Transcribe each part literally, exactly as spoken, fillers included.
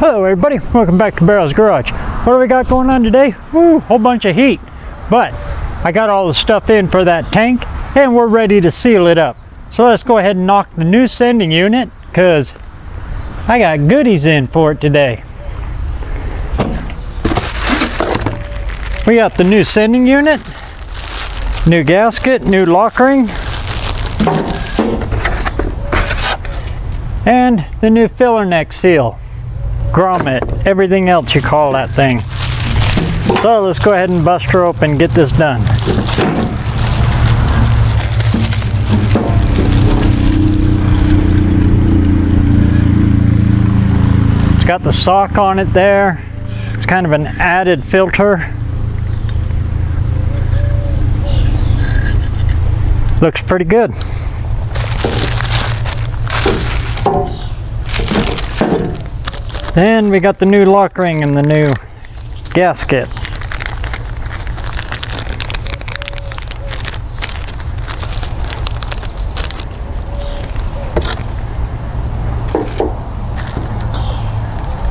Hello everybody, welcome back to Barrows Garage. What do we got going on today? Woo, whole bunch of heat, but I got all the stuff in for that tank and we're ready to seal it up. So let's go ahead and knock the new sending unit because I got goodies in for it today. We got the new sending unit, new gasket, new lock ring, and the new filler neck seal. Grommet, everything else you call that thing. So let's go ahead and bust her open and get this done. It's got the sock on it there. It's kind of an added filter. Looks pretty good. Then we got the new lock ring and the new gasket.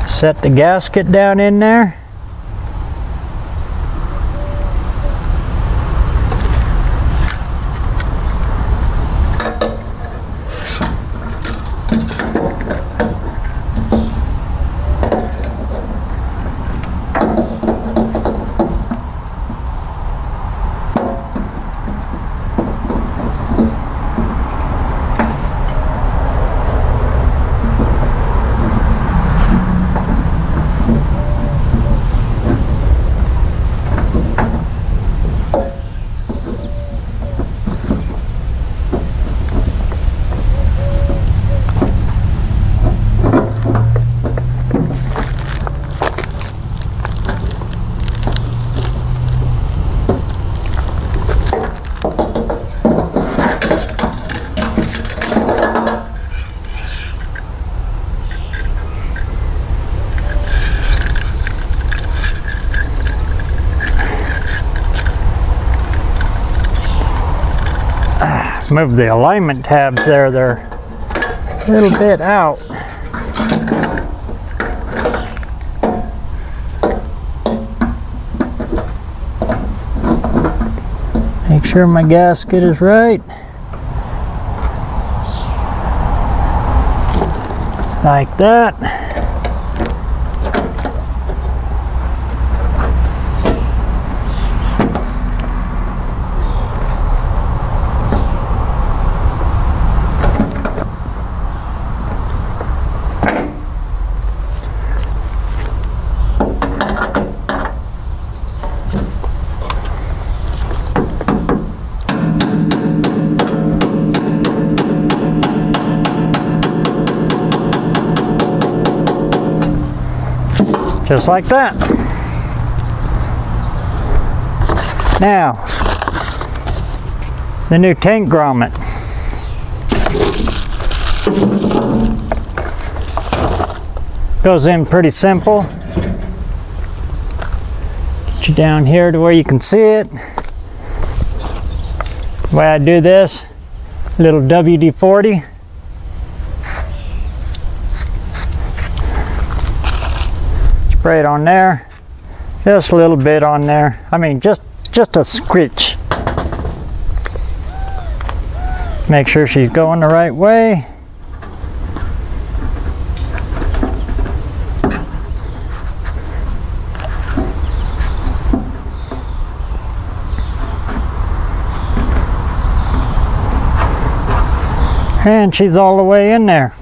Set the gasket down in there. Move the alignment tabs there, they're a little bit out. Make sure my gasket is right. Like that. Just like that. Now, the new tank grommet. Goes in pretty simple. Get you down here to where you can see it. The way I do this, little W D forty. Right on there, just a little bit on there. I mean, just just a scritch. Make sure she's going the right way. And she's all the way in there.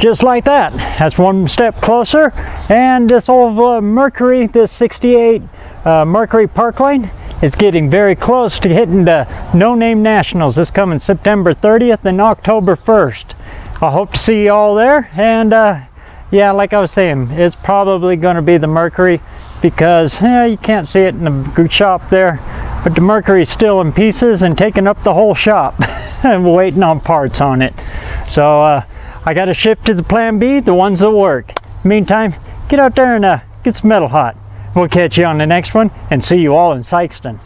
Just like that. That's one step closer. And this old uh, Mercury, this sixty-eight uh, Mercury Park Lane, is getting very close to hitting the No Name Nationals. This coming September thirtieth and October first. I hope to see you all there. And uh, yeah, like I was saying, it's probably going to be the Mercury because eh, you can't see it in the shop there. But the Mercury's still in pieces and taking up the whole shop. And we're waiting on parts on it. So. Uh, I gotta shift to the plan B, the ones that work. Meantime, get out there and uh, get some metal hot. We'll catch you on the next one and see you all in Sykeston.